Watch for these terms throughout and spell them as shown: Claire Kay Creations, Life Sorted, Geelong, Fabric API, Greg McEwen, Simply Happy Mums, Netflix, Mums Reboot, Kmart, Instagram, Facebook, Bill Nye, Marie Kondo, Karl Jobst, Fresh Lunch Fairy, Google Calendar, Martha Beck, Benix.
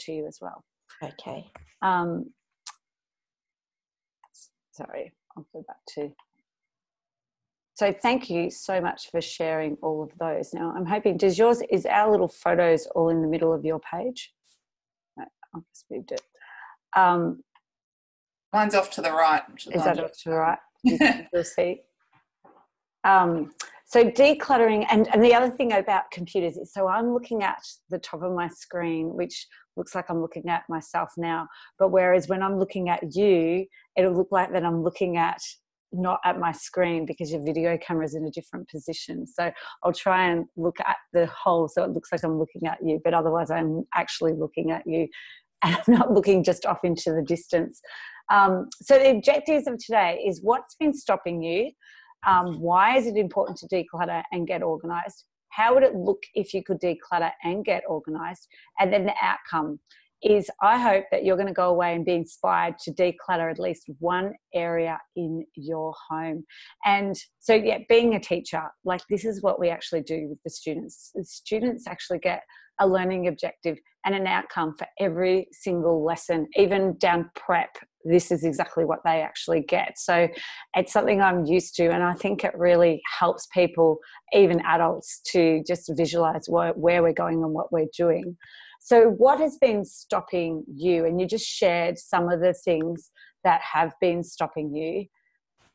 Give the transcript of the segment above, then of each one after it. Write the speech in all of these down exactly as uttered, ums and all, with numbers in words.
to you as well. Okay. Um, sorry, I'll go back to... So thank you so much for sharing all of those. Now, I'm hoping, does yours, is our little photos all in the middle of your page? No, I've just moved it. Um, Mine's off to the right. Is, is that off to the right? You can, you'll see. Um, so decluttering, and, and the other thing about computers is, so I'm looking at the top of my screen, which looks like I'm looking at myself now, but whereas when I'm looking at you, it'll look like that I'm looking at, not at my screen, because your video camera is in a different position. So I'll try and look at the whole so it looks like I'm looking at you, but otherwise I'm actually looking at you and I'm not looking just off into the distance. Um, so the objectives of today is what's been stopping you, um, why is it important to declutter and get organised, how would it look if you could declutter and get organised, and then the outcome is I hope that you're going to go away and be inspired to declutter at least one area in your home. And so, yeah, being a teacher, like this is what we actually do with the students. The students actually get a learning objective and an outcome for every single lesson, even down prep. This is exactly what they actually get. So it's something I'm used to, and I think it really helps people, even adults, to just visualize where we're going and what we're doing. So what has been stopping you? And you just shared some of the things that have been stopping you.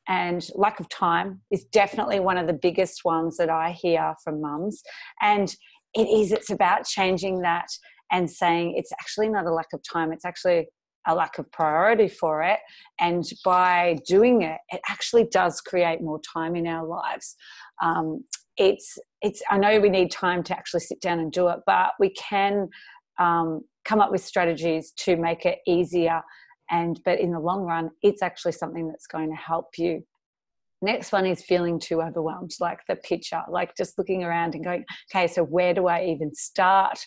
And lack of time is definitely one of the biggest ones that I hear from mums. And it is, it's about changing that and saying it's actually not a lack of time. It's actually a lack of priority for it. And by doing it, it actually does create more time in our lives. Um, it's, it's, I know we need time to actually sit down and do it, but we can um, come up with strategies to make it easier. And, but in the long run, it's actually something that's going to help you. Next one is feeling too overwhelmed, like the picture, like just looking around and going, okay, so where do I even start?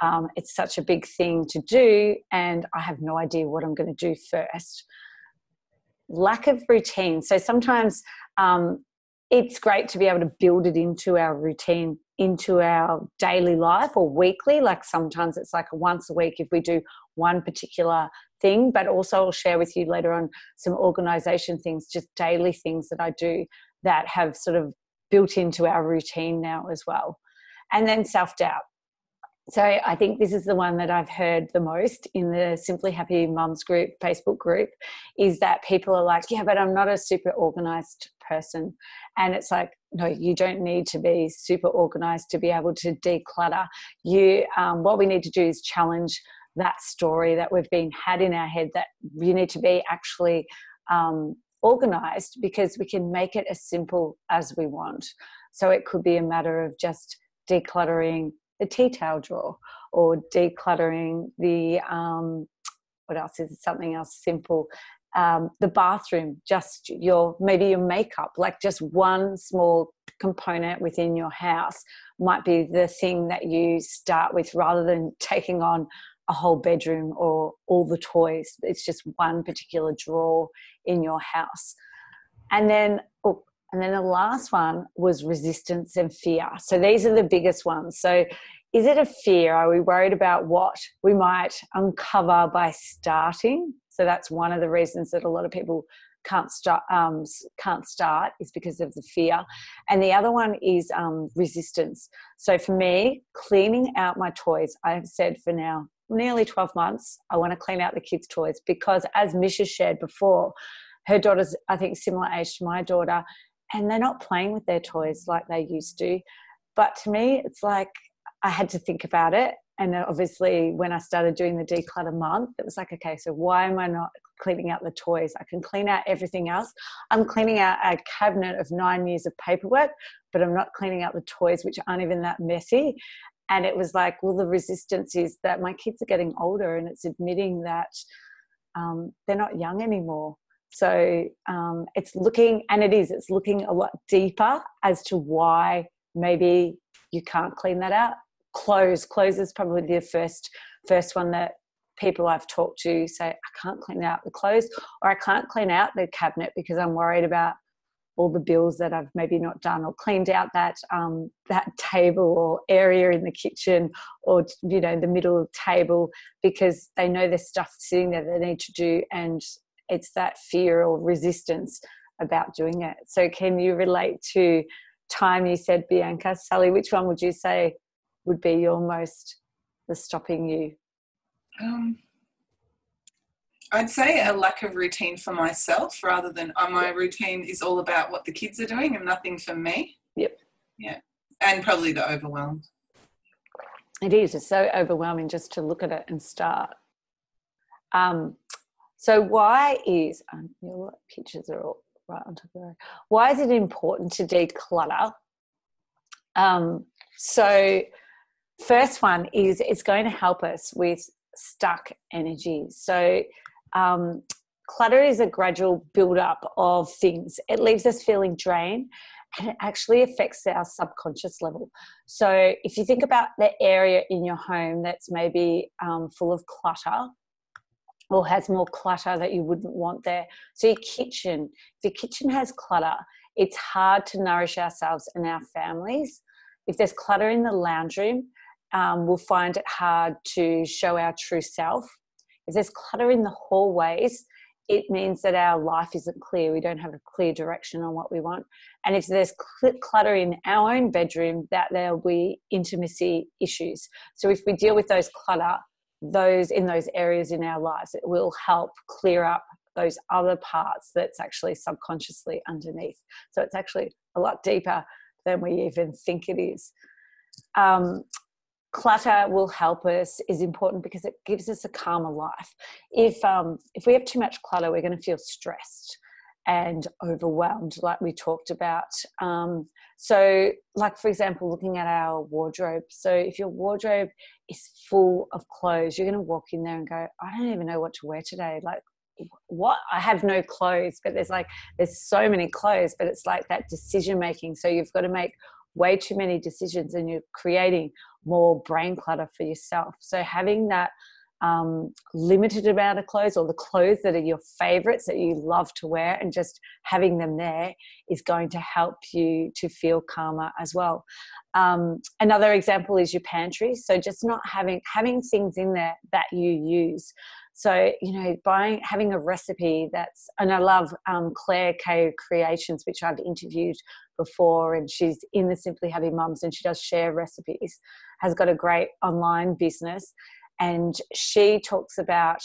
Um, it's such a big thing to do, and I have no idea what I'm going to do first. Lack of routine. So sometimes um, it's great to be able to build it into our routine, into our daily life or weekly. Like sometimes it's like once a week if we do one particular thing, but also I'll share with you later on some organisation things, just daily things that I do that have sort of built into our routine now as well. And then self-doubt. So I think this is the one that I've heard the most in the Simply Happy Mums group, Facebook group, is that people are like, yeah, but I'm not a super organised person. And it's like, no, you don't need to be super organised to be able to declutter. You, um, what we need to do is challenge that story that we've been had in our head that you need to be actually um, organised, because we can make it as simple as we want. So it could be a matter of just decluttering the tea towel drawer, or decluttering the, um, what else is something else simple, um, the bathroom, just your, maybe your makeup, like just one small component within your house might be the thing that you start with, rather than taking on a whole bedroom or all the toys. It's just one particular drawer in your house. And then, oh, and then the last one was resistance and fear. So these are the biggest ones. So is it a fear? Are we worried about what we might uncover by starting? So that's one of the reasons that a lot of people can't start, um, can't start is because of the fear. And the other one is um, resistance. So for me, cleaning out my toys, I have said for now nearly twelve months, I want to clean out the kids' toys, because as Misha shared before, her daughter's, I think, similar age to my daughter, and they're not playing with their toys like they used to. But to me, it's like I had to think about it. And obviously when I started doing the declutter month, it was like, okay, so why am I not cleaning out the toys? I can clean out everything else. I'm cleaning out a cabinet of nine years of paperwork, but I'm not cleaning out the toys, which aren't even that messy. And it was like, well, the resistance is that my kids are getting older, and it's admitting that um, they're not young anymore. So um, it's looking, and it is, it's looking a lot deeper as to why maybe you can't clean that out. Clothes, clothes is probably the first, first one that people I've talked to say, I can't clean out the clothes, or I can't clean out the cabinet because I'm worried about all the bills that I've maybe not done, or cleaned out that um, that table or area in the kitchen, or, you know, the middle table, because they know there's stuff sitting there that they need to do, and it's that fear or resistance about doing it. So can you relate to time? You said, Bianca, Sally, which one would you say would be your most, the stopping you? Um, I'd say a lack of routine for myself, rather than uh, my routine is all about what the kids are doing and nothing for me. Yep. Yeah. And probably the overwhelmed. It is. It's so overwhelming just to look at it and start. Um, so why is, um, you know what, pictures are all right on top of the road. Why is it important to declutter? Um, so first one is it's going to help us with stuck energy. So um, clutter is a gradual build-up of things. It leaves us feeling drained, and it actually affects our subconscious level. So if you think about the area in your home that's maybe um, full of clutter, or has more clutter that you wouldn't want there. So your kitchen, if your kitchen has clutter, it's hard to nourish ourselves and our families. If there's clutter in the lounge room, Um, we'll find it hard to show our true self. If there's clutter in the hallways, it means that our life isn't clear. We don't have a clear direction on what we want. And if there's clutter in our own bedroom, that there'll be intimacy issues. So if we deal with those clutter, those in those areas in our lives, it will help clear up those other parts that's actually subconsciously underneath. So it's actually a lot deeper than we even think it is. Um, Clutter will help us, is important because it gives us a calmer life. If um, if we have too much clutter, we're going to feel stressed and overwhelmed, like we talked about. Um, so, like, for example, looking at our wardrobe. So if your wardrobe is full of clothes, you're going to walk in there and go, I don't even know what to wear today. Like, what? I have no clothes, but there's like, there's so many clothes, but it's like that decision making. So you've got to make way too many decisions, and you're creating more brain clutter for yourself. So having that um, limited amount of clothes, or the clothes that are your favorites that you love to wear, and just having them there is going to help you to feel calmer as well. Um, another example is your pantry. So just not having having things in there that you use. So, you know, buying, having a recipe that's, and I love um, Claire Kay Creations, which I've interviewed before, and she's in the Simply Happy Mums, and she does share recipes, has got a great online business. And she talks about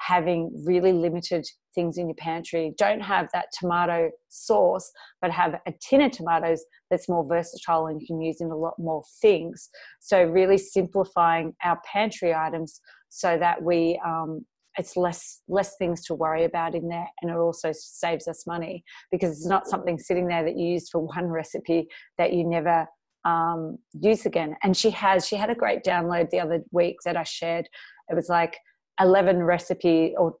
having really limited things in your pantry. Don't have that tomato sauce, but have a tin of tomatoes that's more versatile and you can use in a lot more things. So really simplifying our pantry items so that we... Um, it's less less things to worry about in there, and it also saves us money, because it's not something sitting there that you use for one recipe that you never um, use again. And she has, she had a great download the other week that I shared. It was like eleven recipe or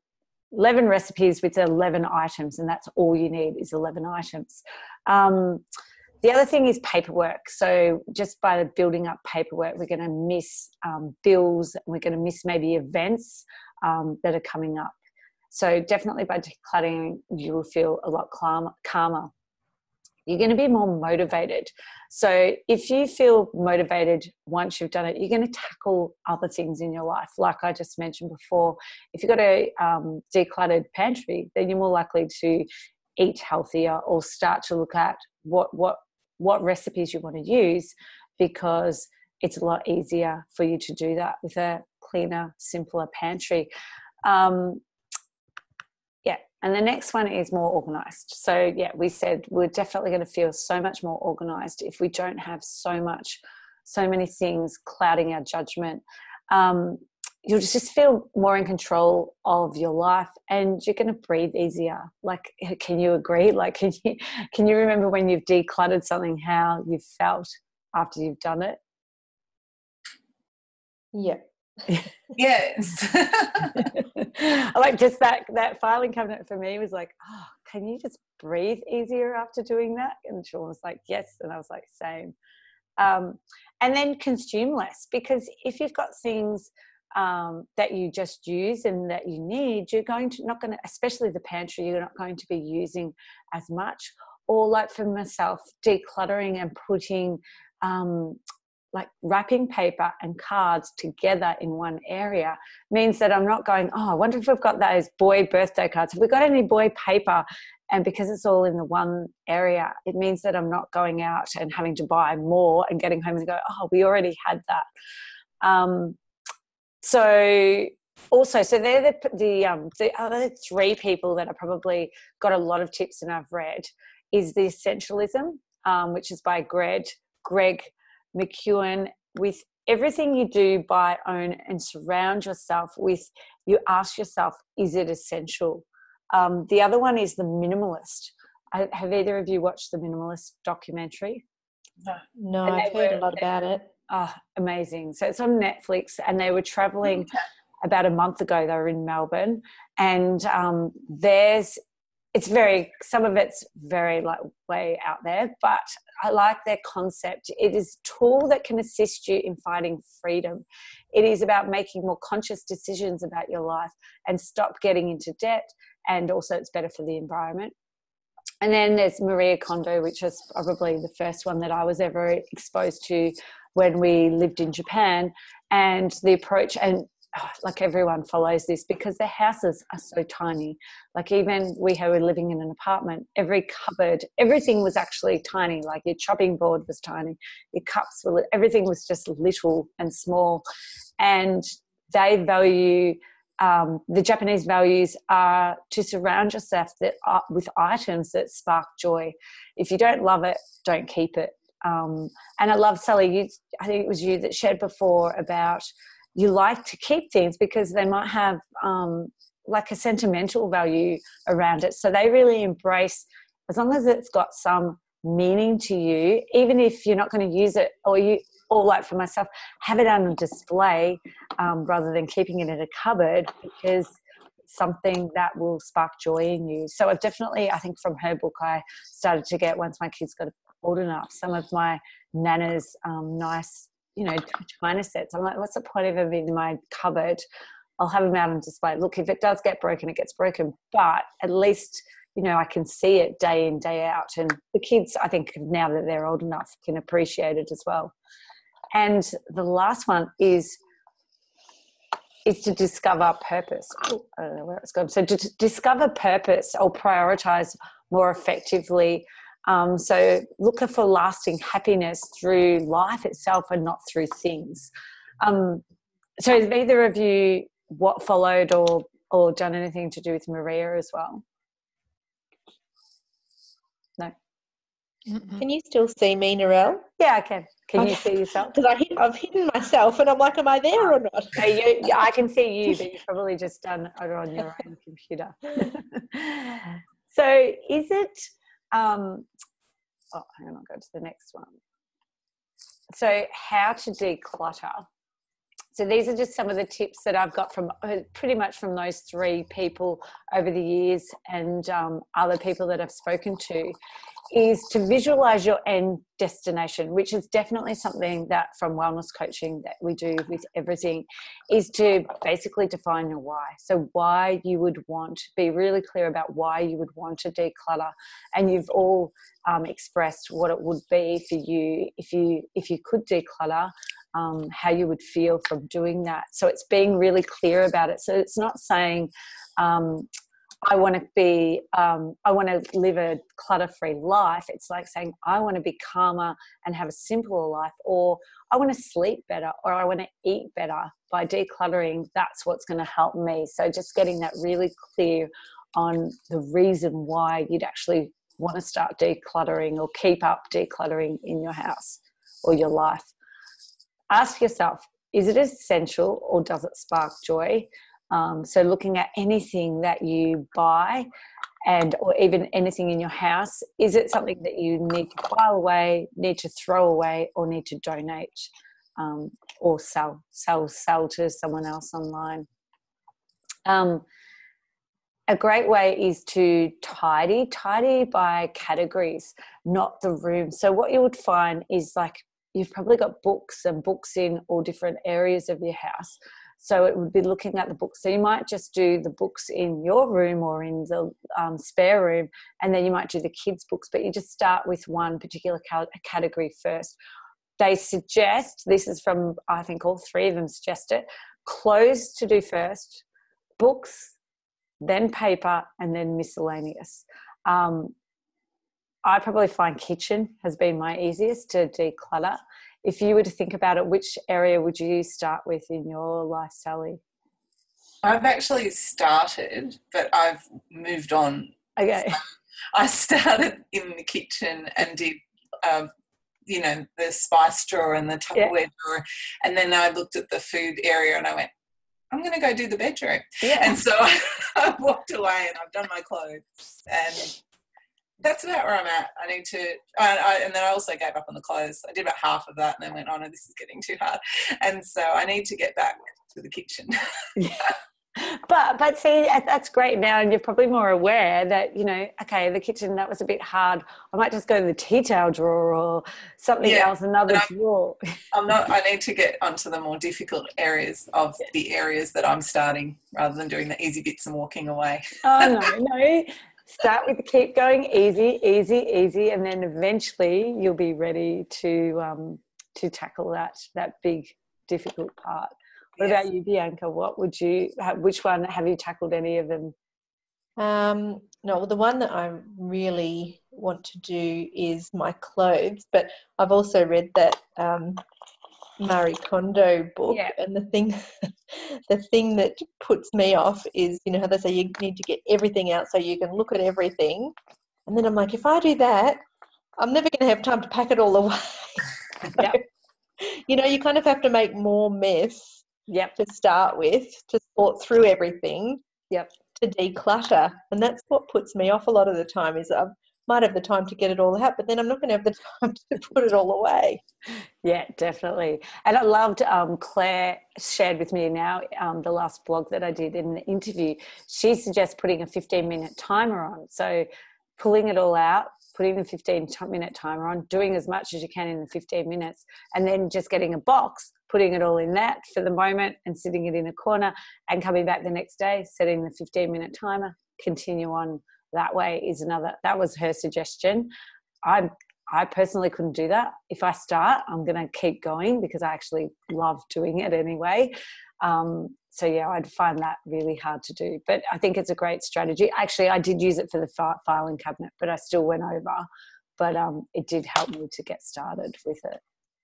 eleven recipes with eleven items, and that's all you need is eleven items. Um, The other thing is paperwork. So just by building up paperwork, we're going to miss um, bills, and we're going to miss maybe events um, that are coming up. So definitely by decluttering, you will feel a lot calmer. You're going to be more motivated. So if you feel motivated once you've done it, you're going to tackle other things in your life. Like I just mentioned before, if you've got a um, decluttered pantry, then you're more likely to eat healthier, or start to look at what what what recipes you want to use, because it's a lot easier for you to do that with a cleaner, simpler pantry. Um, yeah, and the next one is more organised. So, yeah, we said we're definitely going to feel so much more organised if we don't have so much, so many things clouding our judgment. Um, you'll just feel more in control of your life, and you're going to breathe easier. Like, can you agree? Like, can you, can you remember when you've decluttered something, how you felt after you've done it? Yeah. Yes. Like, just that, that filing cabinet for me was like, oh, can you just breathe easier after doing that? And Sean was like, yes. And I was like, same. Um, and then consume less, because if you've got things um that you just use and that you need, you're going to not going to especially the pantry, you're not going to be using as much, or like for myself, decluttering and putting um, like wrapping paper and cards together in one area means that I'm not going, oh, I wonder if we've got those boy birthday cards. Have we got any boy paper? And because it's all in the one area, it means that I'm not going out and having to buy more and getting home and go, oh, we already had that. Um, so also, so they're the, the, um, the other three people that I probably got a lot of tips and I've read is The Essentialism, um, which is by Greg, Greg McEwen. With everything you do, buy, own and surround yourself with, you ask yourself, is it essential? Um, the other one is The Minimalist. I, have either of you watched the Minimalist documentary? No, no I've heard were, a lot about it. Oh, amazing. So it's on Netflix, and they were traveling about a month ago. They were in Melbourne, and um, there's, it's very, some of it's very like way out there, but I like their concept. It is a tool that can assist you in finding freedom. It is about making more conscious decisions about your life and stop getting into debt. And also it's better for the environment. And then there's Marie Kondo, which is probably the first one that I was ever exposed to when we lived in Japan. And the approach, and oh, like everyone follows this because their houses are so tiny. Like even we were living in an apartment, every cupboard, everything was actually tiny. Like your chopping board was tiny, your cups were, everything was just little and small. And they value... Um, the Japanese values are to surround yourself that, uh, with items that spark joy. If you don't love it, don't keep it. Um, and I love, Sally, you, I think it was you that shared before about you like to keep things because they might have um, like a sentimental value around it. So they really embrace, as long as it's got some meaning to you, even if you're not going to use it, or you... or like for myself, have it on display um, rather than keeping it in a cupboard, because it's something that will spark joy in you. So I've definitely, I think from her book, I started to get, once my kids got old enough, some of my Nana's um, nice, you know, china sets. I'm like, what's the point of them in my cupboard? I'll have them out on display. Look, if it does get broken, it gets broken, but at least... you know, I can see it day in, day out. And the kids, I think now that they're old enough, can appreciate it as well. And the last one is, is to discover purpose. Ooh, I don't know where it's going. So to discover purpose or prioritize more effectively. Um, so look for lasting happiness through life itself and not through things. Um, so is either of you what followed or, or done anything to do with Maria as well? Can you still see me, Narelle? Yeah, I can. Can okay. You see yourself? Because I've hidden myself and I'm like, am I there or not? So you, I can see you, but you've probably just done it on your own computer. So is it... Um, oh, hang on, I'll go to the next one. So how to declutter. So these are just some of the tips that I've got from pretty much from those three people over the years and um, other people that I've spoken to, is to visualize your end destination, which is definitely something that from wellness coaching that we do with everything, is to basically define your why. So why you would want, be really clear about why you would want to declutter. And you've all um, expressed what it would be for you if you, if you could declutter. Um, how you would feel from doing that. So it's being really clear about it. So it's not saying um, I want to be, um, I want to live a clutter-free life. It's like saying I want to be calmer and have a simpler life, or I want to sleep better, or I want to eat better. By decluttering, that's what's going to help me. So just getting that really clear on the reason why you'd actually want to start decluttering or keep up decluttering in your house or your life. Ask yourself, is it essential or does it spark joy? Um, so looking at anything that you buy and or even anything in your house, is it something that you need to file away, need to throw away, or need to donate um, or sell, sell, sell to someone else online? Um, A great way is to tidy, tidy by categories, not the room. So what you would find is like, you've probably got books and books in all different areas of your house. So it would be looking at the books. So you might just do the books in your room or in the um, spare room, and then you might do the kids' books, but you just start with one particular category first. They suggest, this is from, I think all three of them suggest it, clothes to do first, books, then paper, and then miscellaneous. Um, I probably find kitchen has been my easiest to declutter. If you were to think about it, which area would you start with in your life, Sally? I've actually started, but I've moved on. Okay. So I started in the kitchen and did, um, you know, the spice drawer and the Tupperware yeah. drawer. And then I looked at the food area and I went, I'm going to go do the bedroom. Yeah. And so I walked away and I've done my clothes, and that's about where I'm at. I need to, I, I, and then I also gave up on the clothes. I did about half of that and then went, oh no, this is getting too hard. And so I need to get back to the kitchen. yeah. But, but see, that's great now. And you're probably more aware that, you know, okay, the kitchen, that was a bit hard. I might just go to the tea towel drawer or something yeah. else, another I'm, drawer. I'm not, I need to get onto the more difficult areas of yeah. the areas that I'm starting rather than doing the easy bits and walking away. Oh no, no. Start with keep going easy, easy, easy, and then eventually you'll be ready to um, to tackle that that big difficult part. What yes. about you, Bianca? What would you? Which one have you tackled? Any of them? Um, no, the one that I really want to do is my clothes, but I've also read that um, Marie Kondo book, yeah. and the thing, the thing that puts me off is, you know how they say you need to get everything out so you can look at everything, and then I'm like, if I do that, I'm never going to have time to pack it all away. yep. So, you know, you kind of have to make more mess. Yep. To start with, to sort through everything. Yep. To declutter, and that's what puts me off a lot of the time. Is I've might have the time to get it all out, but then I'm not going to have the time to put it all away. Yeah, definitely. And I loved um, Claire shared with me now um, the last blog that I did in the interview. She suggests putting a fifteen minute timer on. So pulling it all out, putting the fifteen minute timer on, doing as much as you can in the fifteen minutes, and then just getting a box, putting it all in that for the moment and sitting it in a corner, and coming back the next day, setting the fifteen minute timer, continue on. That way is another, that was her suggestion. I I personally couldn't do that. If I start, I'm going to keep going because I actually love doing it anyway. Um, so, yeah, I'd find that really hard to do. But I think it's a great strategy. Actually, I did use it for the filing cabinet, but I still went over. But um, it did help me to get started with it.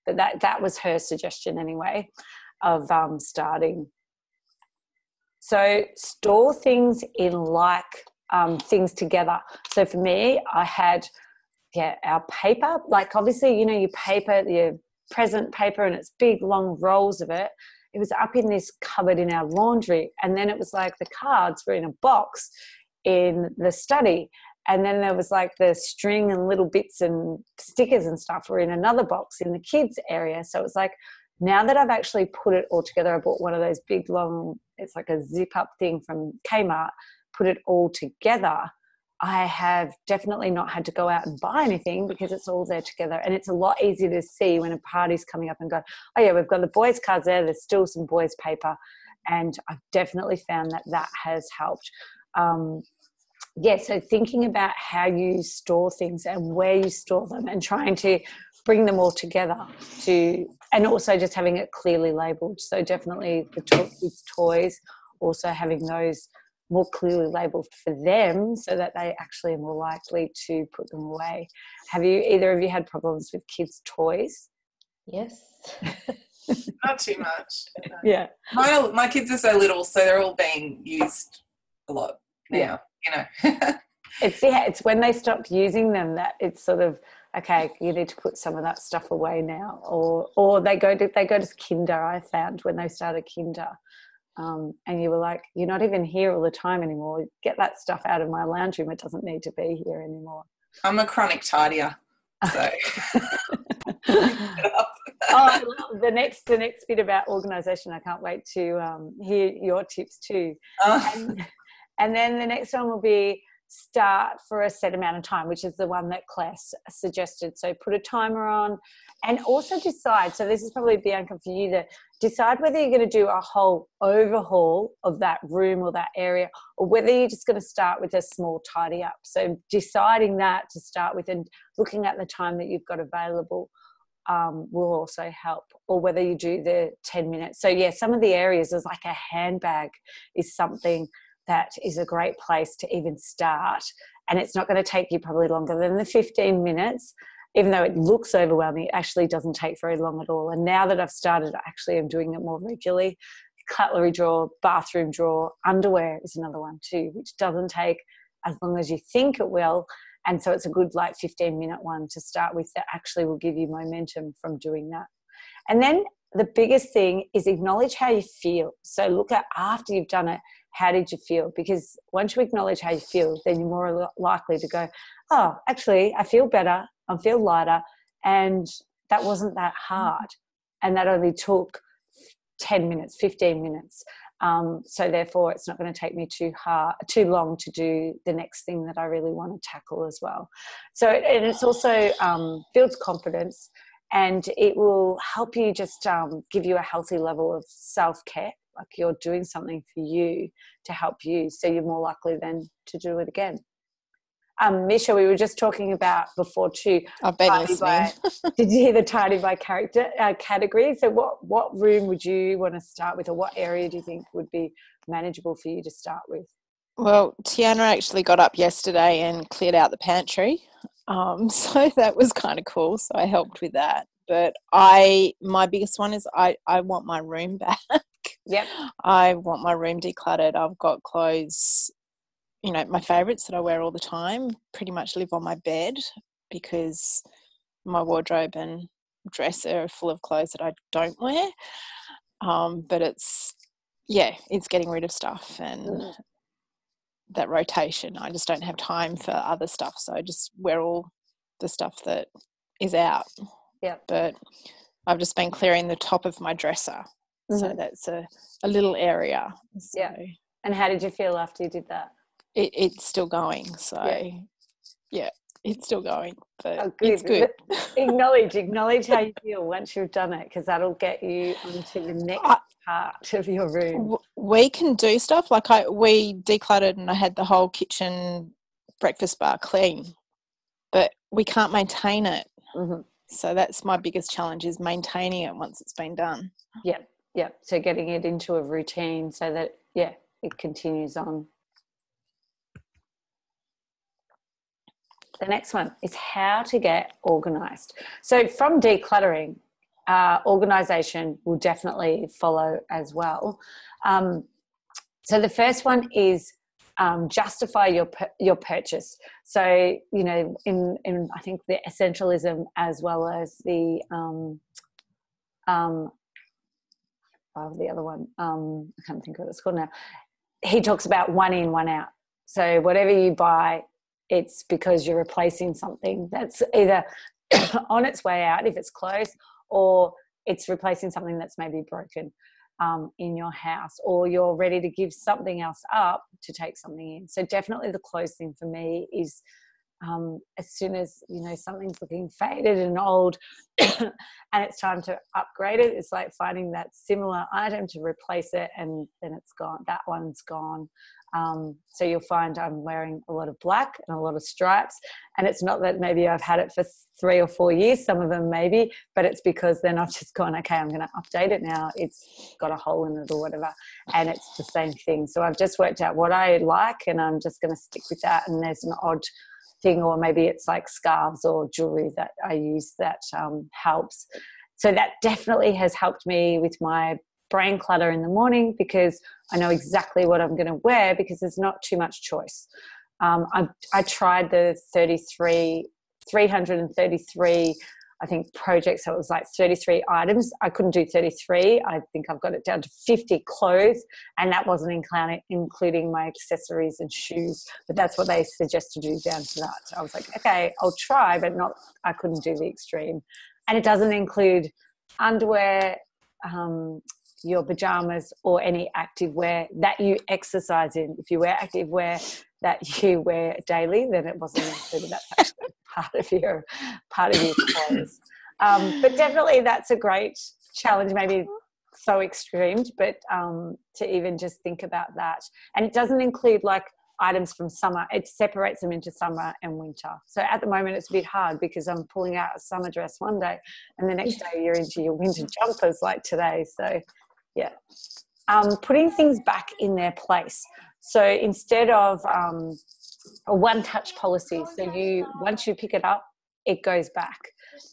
But that, that was her suggestion anyway of um, starting. So store things in like... Um, things together. So for me, I had yeah our paper, like obviously, you know, your paper, your present paper, and it's big long rolls of it. It was up in this cupboard in our laundry, and then it was like the cards were in a box in the study, and then there was like the string and little bits and stickers and stuff were in another box in the kids area. So it's like, now that I've actually put it all together, I bought one of those big long, it's like a zip up thing from Kmart, put it all together. I have definitely not had to go out and buy anything because it's all there together, and it's a lot easier to see when a party's coming up and go, oh yeah, we've got the boys' cards there, there's still some boys' paper, and I've definitely found that that has helped. Um, yeah, so thinking about how you store things and where you store them and trying to bring them all together to, and also just having it clearly labelled. So definitely the kids' toys, also having those more clearly labelled for them so that they actually are more likely to put them away. Have you, either of you had problems with kids' toys? Yes. Not too much. No. Yeah. My, my kids are so little, so they're all being used a lot now, yeah. you know. it's, yeah, it's when they stop using them that it's sort of, okay, you need to put some of that stuff away now. Or or they go to, they go to kinder, I found, when they started kinder. Um, and you were like, you're not even here all the time anymore. Get that stuff out of my lounge room. It doesn't need to be here anymore. I'm a chronic tidier. So. oh, the next, the next bit about organisation, I can't wait to um, hear your tips too. Oh. And, and then the next one will be start for a set amount of time, which is the one that Claire suggested. So put a timer on, and also decide. So this is probably Bianca for you, that decide whether you're going to do a whole overhaul of that room or that area, or whether you're just going to start with a small tidy up. So deciding that to start with and looking at the time that you've got available Um, will also help, or whether you do the ten minutes. So yeah, some of the areas is like a handbag is something that is a great place to even start, and it's not going to take you probably longer than the fifteen minutes, even though it looks overwhelming. It actually doesn't take very long at all. And now that I've started, actually I'm doing it more regularly. Cutlery drawer, bathroom drawer, underwear is another one too, which doesn't take as long as you think it will. And so it's a good like fifteen minute one to start with that actually will give you momentum from doing that. And then the biggest thing is acknowledge how you feel. So look at after you've done it, how did you feel? Because once you acknowledge how you feel, then you're more likely to go, oh, actually I feel better, I feel lighter, and that wasn't that hard. And that only took ten minutes, fifteen minutes. Um, so therefore it's not going to take me too hard, too long to do the next thing that I really want to tackle as well. So, and it's also, um, builds confidence, and it will help you just, um, give you a healthy level of self-care. Like you're doing something for you to help you. So you're more likely then to do it again. Um, Misha, we were just talking about before too. I've been listening. By, did you hear the tidy by character uh, category? So what, what room would you want to start with, or what area do you think would be manageable for you to start with? Well, Tiana actually got up yesterday and cleared out the pantry. Um, so that was kind of cool. So I helped with that. But I, my biggest one is I, I want my room back. Yep. I want my room decluttered. I've got clothes, you know, my favourites that I wear all the time pretty much live on my bed, because my wardrobe and dresser are full of clothes that I don't wear. Um, but it's, yeah, it's getting rid of stuff and mm. that rotation. I just don't have time for other stuff. So I just wear all the stuff that is out. Yeah. But I've just been clearing the top of my dresser. Mm-hmm. So that's a, a little area. So. Yeah. And how did you feel after you did that? It, it's still going, so yeah, yeah it's still going, but oh, good. It's good. acknowledge, acknowledge how you feel once you've done it, because that'll get you onto the next I, part of your room. We can do stuff like I we decluttered and I had the whole kitchen breakfast bar clean, but we can't maintain it. Mm-hmm. So that's my biggest challenge, is maintaining it once it's been done. Yeah, yeah. So getting it into a routine so that yeah, it continues on. The next one is how to get organised. So from decluttering, uh, organisation will definitely follow as well. Um, so the first one is um, justify your your purchase. So, you know, in, in I think the essentialism as well as the, um, um, oh, the other one, um, I can't think of what it's called now. He talks about one in, one out. So whatever you buy, it's because you're replacing something that's either on its way out if it's close, or it's replacing something that's maybe broken um, in your house, or you're ready to give something else up to take something in. So definitely the close thing for me is um, as soon as, you know, something's looking faded and old and it's time to upgrade it, it's like finding that similar item to replace it, and then it's gone. That one's gone. Um, so you'll find I'm wearing a lot of black and a lot of stripes, and it's not that maybe I've had it for three or four years, some of them maybe, but it's because then I've just gone, okay, I'm going to update it now. It's got a hole in it or whatever, and it's the same thing. So I've just worked out what I like, and I'm just going to stick with that. And there's an odd thing, or maybe it's like scarves or jewelry that I use that um, helps. So that definitely has helped me with my brain clutter in the morning, because I know exactly what I'm going to wear, because there's not too much choice. Um, I, I tried the thirty-three, three hundred thirty-three, I think, projects. So it was like thirty-three items. I couldn't do thirty-three. I think I've got it down to fifty clothes, and that wasn't including my accessories and shoes, but that's what they suggest to do down to that. So I was like, okay, I'll try, but not, I couldn't do the extreme. And it doesn't include underwear, um, your pajamas, or any active wear that you exercise in. If you wear active wear, that you wear daily, then it wasn't included. That's part of your part of your clothes. Um, but definitely, that's a great challenge. Maybe so extreme, but um, to even just think about that, and it doesn't include like items from summer. It separates them into summer and winter. So at the moment, it's a bit hard because I'm pulling out a summer dress one day, and the next day you're into your winter jumpers like today. So, yeah. Um, putting things back in their place. So instead of um, a one-touch policy, so you once you pick it up, it goes back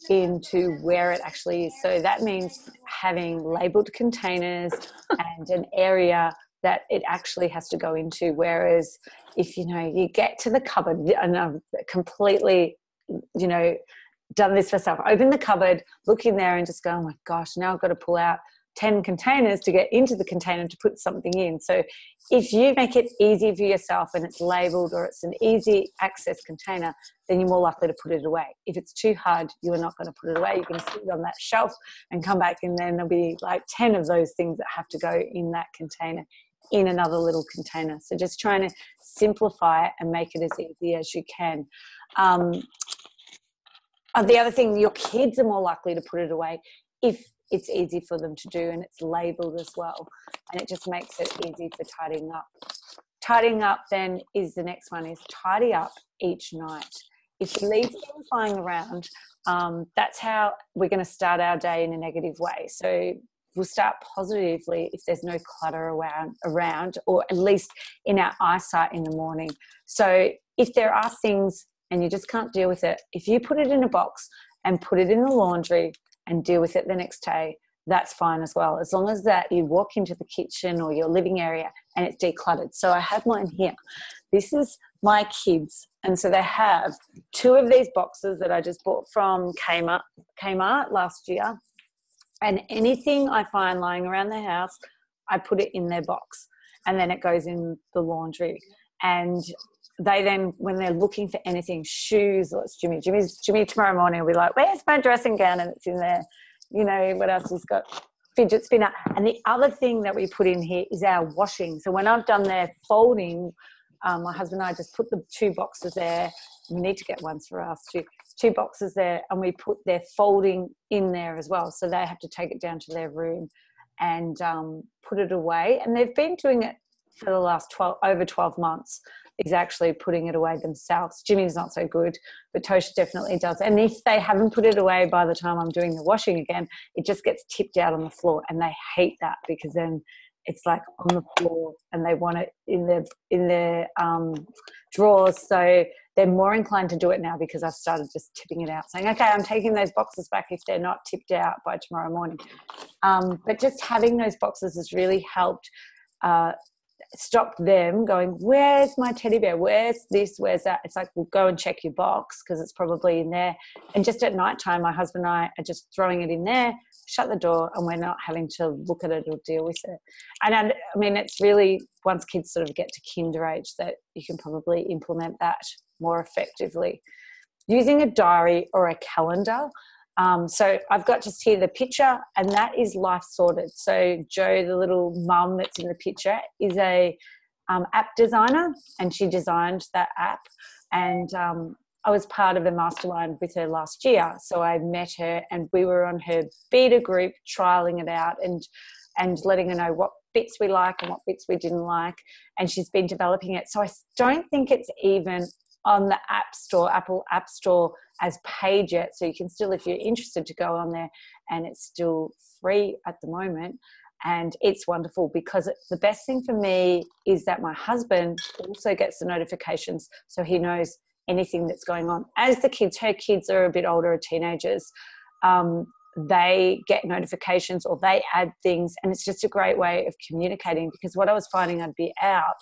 into where it actually is. So that means having labelled containers and an area that it actually has to go into. Whereas if, you know, you get to the cupboard, and I've completely, you know, done this for myself, open the cupboard, look in there and just go, oh my gosh, now I've got to pull out ten containers to get into the container to put something in. So if you make it easy for yourself and it's labelled or it's an easy access container, then you're more likely to put it away. If it's too hard, you are not going to put it away. You can sit it on that shelf and come back, and then there'll be like ten of those things that have to go in that container, in another little container. So just trying to simplify it and make it as easy as you can. Um, the other thing, your kids are more likely to put it away if it's easy for them to do and it's labelled as well, and it just makes it easy for tidying up. Tidying up then is the next one, is tidy up each night. If you leave things lying around, um, that's how we're going to start our day in a negative way. So we'll start positively if there's no clutter around, around, or at least in our eyesight in the morning. So if there are things and you just can't deal with it, if you put it in a box and put it in the laundry and deal with it the next day, that's fine as well, as long as that you walk into the kitchen or your living area and it's decluttered. So I have mine here. This is my kids, and so they have two of these boxes that I just bought from Kmart, Kmart last year, and anything I find lying around the house, I put it in their box, and then it goes in the laundry. And they then, when they're looking for anything, shoes, or it's Jimmy, Jimmy's, Jimmy tomorrow morning will be like, where's my dressing gown? And it's in there. You know, what else has got? Fidget spinner. And the other thing that we put in here is our washing. So when I've done their folding, um, my husband and I just put the two boxes there. We need to get ones for us too. Two boxes there, and we put their folding in there as well. So they have to take it down to their room and um, put it away. And they've been doing it for the last twelve, over twelve months. Is actually putting it away themselves. Jimmy's not so good, but Tosh definitely does. And if they haven't put it away by the time I'm doing the washing again, it just gets tipped out on the floor, and they hate that because then it's like on the floor, and they want it in their in their um, drawers. So they're more inclined to do it now because I've started just tipping it out, saying, okay, I'm taking those boxes back if they're not tipped out by tomorrow morning. Um, but just having those boxes has really helped uh, stop them going, where's my teddy bear? Where's this? Where's that? It's like, well, go and check your box because it's probably in there. And just at night time, my husband and I are just throwing it in there, shut the door, and we're not having to look at it or deal with it. And I, I mean, it's really, once kids sort of get to kinder age, that you can probably implement that more effectively. Using a diary or a calendar. Um, so I've got just here the picture, and that is Life Sorted. So Jo, the little mum that's in the picture, is a um, app designer, and she designed that app. And um, I was part of a mastermind with her last year. So I met her, and we were on her beta group trialing it out and, and letting her know what bits we like and what bits we didn't like. And she's been developing it. So I don't think it's even on the App Store, Apple App Store, as paid yet. So you can still, if you're interested, to go on there, and it's still free at the moment. And it's wonderful because the best thing for me is that my husband also gets the notifications, so he knows anything that's going on. As the kids, her kids are a bit older, are teenagers, um, they get notifications or they add things, and it's just a great way of communicating. Because what I was finding, I'd be out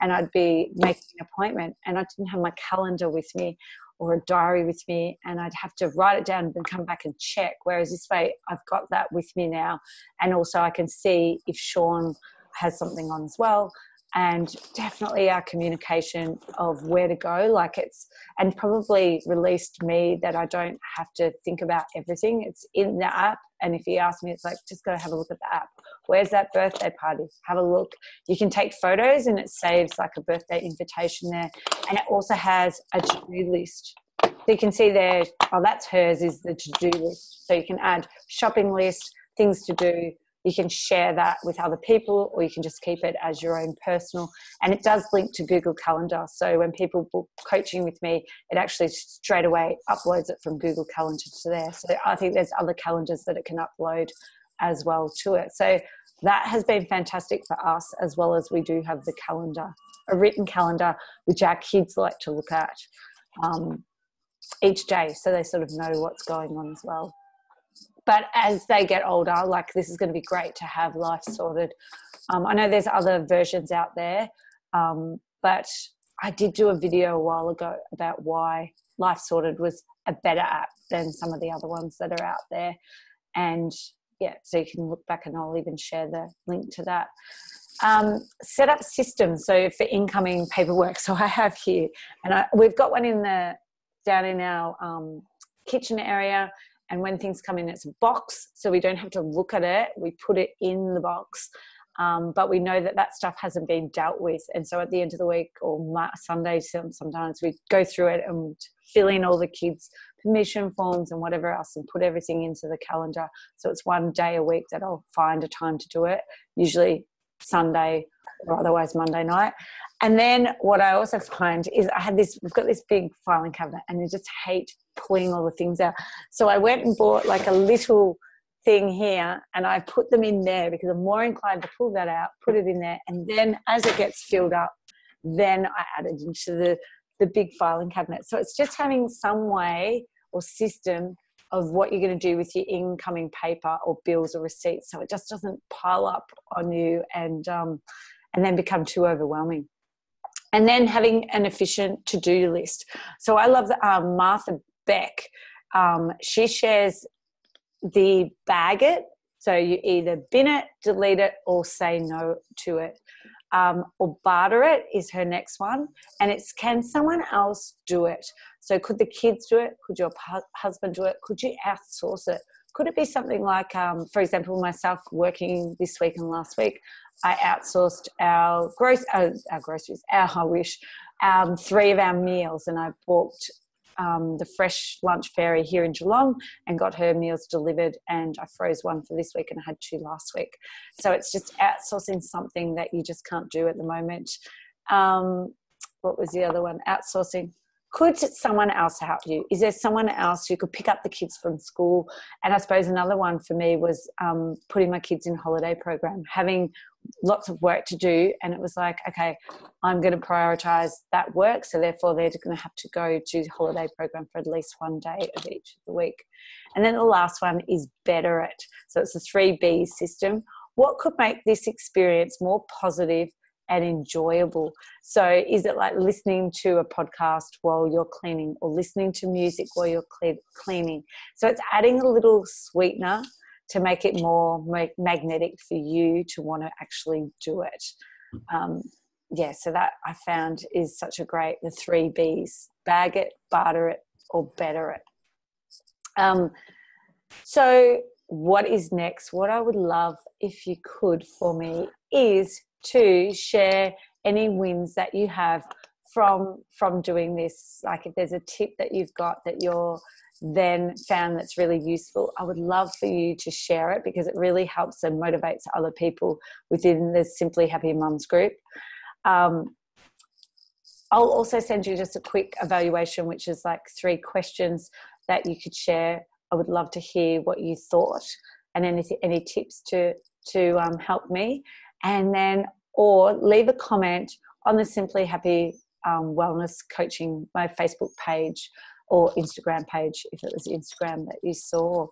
and I'd be making an appointment, and I didn't have my calendar with me or a diary with me, and I'd have to write it down and then come back and check. Whereas this way, I've got that with me now. And also I can see if Sean has something on as well, and definitely our communication of where to go. Like it's, and probably released me that I don't have to think about everything. It's in the app. And if you ask me, it's like, just go have a look at the app. Where's that birthday party? Have a look. You can take photos and it saves like a birthday invitation there. And it also has a to-do list. So you can see there, oh, that's hers, is the to-do list. So you can add shopping list, things to do. You can share that with other people, or you can just keep it as your own personal. And it does link to Google Calendar. So when people book coaching with me, it actually straight away uploads it from Google Calendar to there. So I think there's other calendars that it can upload as well to it. So that has been fantastic for us, as well as we do have the calendar, a written calendar, which our kids like to look at um, each day. So they sort of know what's going on as well. But as they get older, like this is going to be great to have Life Sorted. Um, I know there's other versions out there, um, but I did do a video a while ago about why Life Sorted was a better app than some of the other ones that are out there. And yeah, so you can look back and I'll even share the link to that. Um, set up systems, so for incoming paperwork. So I have here, and I, we've got one in the down in our um, kitchen area. And when things come in, it's a box, so we don't have to look at it. We put it in the box, um, but we know that that stuff hasn't been dealt with. And so at the end of the week or Sunday, sometimes we go through it and fill in all the kids' permission forms and whatever else and put everything into the calendar. So it's one day a week that I'll find a time to do it, usually Sunday or otherwise Monday night. And then what I also find is I had this, we've got this big filing cabinet and I just hate pulling all the things out. So I went and bought like a little thing here and I put them in there because I'm more inclined to pull that out, put it in there. And then as it gets filled up, then I add it into the, the big filing cabinet. So it's just having some way or system of what you're going to do with your incoming paper or bills or receipts, so it just doesn't pile up on you and um, and then become too overwhelming. And then having an efficient to-do list. So I love the, um, Martha Beck. Um, she shares the bag it. So you either bin it, delete it, or say no to it. Um, or barter it is her next one. And it's, can someone else do it? So could the kids do it? Could your husband do it? Could you outsource it? Could it be something like, um, for example, myself working this week and last week, I outsourced our, gross, uh, our groceries, our, I wish, um, three of our meals, and I booked um, the Fresh Lunch Fairy here in Geelong and got her meals delivered, and I froze one for this week and I had two last week. So it's just outsourcing something that you just can't do at the moment. Um, what was the other one? Outsourcing. Could someone else help you? Is there someone else who could pick up the kids from school? And I suppose another one for me was um, putting my kids in holiday program, having lots of work to do. And it was like, okay, I'm going to prioritize that work. So therefore they're going to have to go to holiday program for at least one day of each of the week. And then the last one is better it. So it's a three B system. What could make this experience more positive and enjoyable? So is it like listening to a podcast while you're cleaning, or listening to music while you're cleaning? So it's adding a little sweetener to make it more magnetic for you to want to actually do it. Um, yeah, so that I found is such a great, the three B's, bag it, barter it, or better it. Um, so what is next? What I would love if you could for me is to share any wins that you have from from doing this. Like if there's a tip that you've got that you're then found that's really useful, I would love for you to share it, because it really helps and motivates other people within the Simply Happy Mums group. Um, I'll also send you just a quick evaluation, which is like three questions that you could share. I would love to hear what you thought and any, any tips to, to um, help me. And then, or leave a comment on the Simply Happy um, Wellness Coaching, my Facebook page or Instagram page, if it was Instagram that you saw.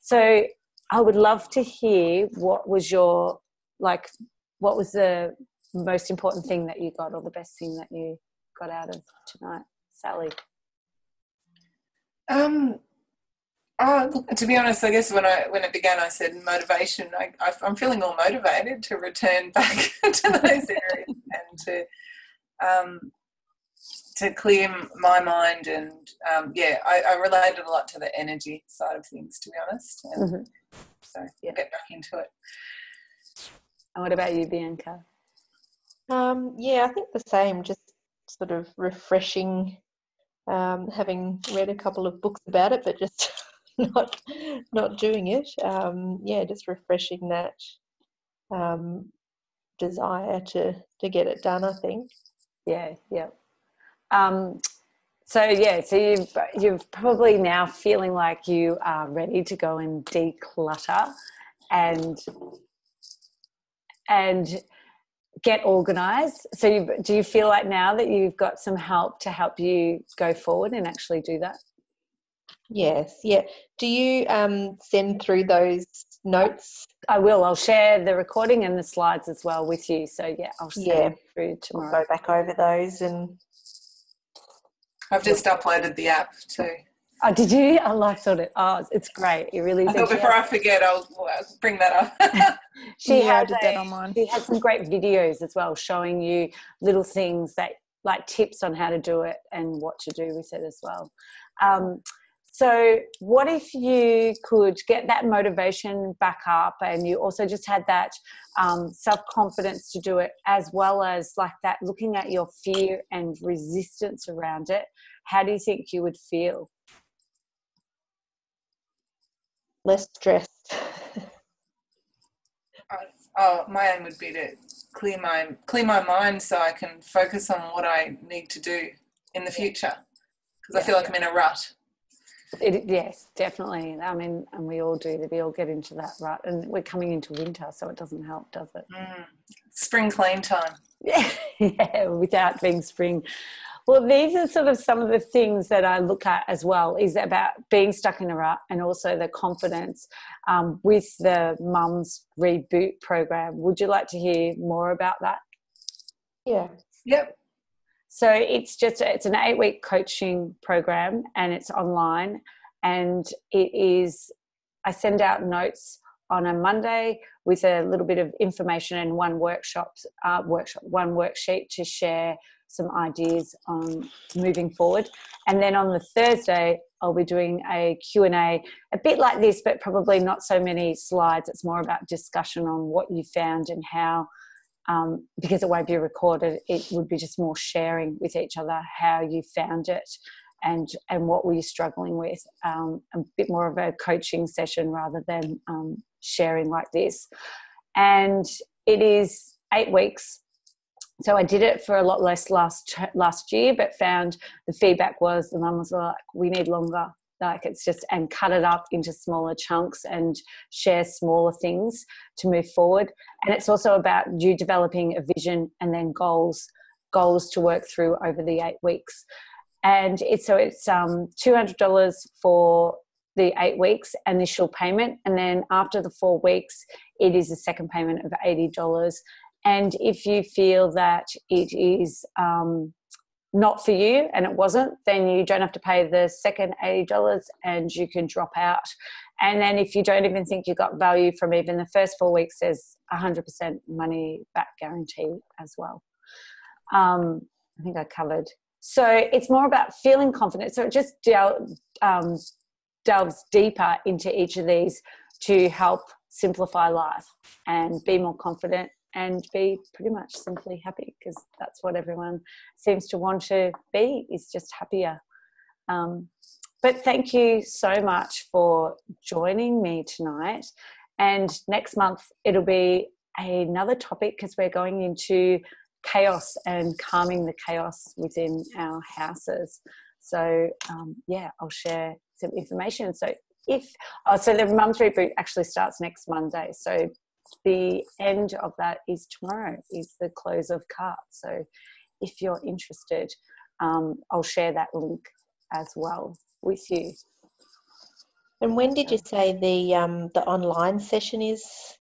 So I would love to hear what was your, like, what was the most important thing that you got, or the best thing that you got out of tonight, Sally? Um. Uh, look, to be honest, I guess when I when it began, I said motivation. I, I, I'm feeling more motivated to return back to those areas and to um, to clear my mind. And um, yeah, I, I related a lot to the energy side of things, to be honest. And mm-hmm. So yeah. Get back into it. And what about you, Bianca? Um, yeah, I think the same, just sort of refreshing, um, having read a couple of books about it, but just not not doing it. Um, yeah, just refreshing that um, desire to, to get it done, I think. Yeah, yeah. Um, so, yeah, so you've, you're probably now feeling like you are ready to go and declutter and and get organised. So you, do you feel like now that you've got some help to help you go forward and actually do that? Yes, yeah. Do you um, send through those notes? I will. I'll share the recording and the slides as well with you. So, yeah, I'll send yeah. them through tomorrow. I'll go back over those. And I've just uploaded the app too. Oh, did you? I liked it. Oh, it's great. It really is. I thought before I forget, I'll bring that up. She yeah, had I did a, that online. She had some great videos as well, showing you little things that, like tips on how to do it and what to do with it as well. Um, so, what if you could get that motivation back up, and you also just had that um, self-confidence to do it, as well as like that looking at your fear and resistance around it? How do you think you would feel? Less stressed. Oh, my aim would be to clear my clear my mind so I can focus on what I need to do in the future, because yeah. I feel like yeah. I'm in a rut. It, yes, definitely. I mean, and we all do. We all get into that rut, and we're coming into winter, so it doesn't help, does it? Mm. Spring clean time. Yeah, yeah, without being spring. Well, these are sort of some of the things that I look at as well, is about being stuck in a rut, and also the confidence um, with the Mums Reboot program. Would you like to hear more about that? Yeah. Yep. So it's just it's an eight-week coaching program, and it's online, and it is I send out notes on a Monday with a little bit of information and one workshop, uh, workshop one worksheet to share some ideas on moving forward. And then on the Thursday I'll be doing a Q and A, a bit like this, but probably not so many slides. It's more about discussion on what you found and how, um, because it won't be recorded, it would be just more sharing with each other how you found it and and what were you struggling with, um, a bit more of a coaching session rather than um, sharing like this. And it is eight weeks. So I did it for a lot less last last year, but found the feedback was the mums were like, we need longer. Like it's just, and cut it up into smaller chunks and share smaller things to move forward. And it's also about you developing a vision and then goals, goals to work through over the eight weeks. And it's, so it's um, two hundred dollars for the eight weeks initial payment. And then after the four weeks, it is a second payment of eighty dollars. And if you feel that it is um, not for you, and it wasn't, then you don't have to pay the second eighty dollars and you can drop out. And then if you don't even think you got value from even the first four weeks, there's one hundred percent money back guarantee as well. Um, I think I covered. So it's more about feeling confident. So it just del- um, delves deeper into each of these to help simplify life and be more confident, and be pretty much simply happy, because that's what everyone seems to want to be, is just happier. Um, but thank you so much for joining me tonight. And next month it'll be another topic, because we're going into chaos and calming the chaos within our houses. So, um, yeah, I'll share some information. So if oh, so the Mums Reboot actually starts next Monday. So the end of that is tomorrow, is the close of cart. So if you're interested, um, I'll share that link as well with you. And when did you say the um, the online session is?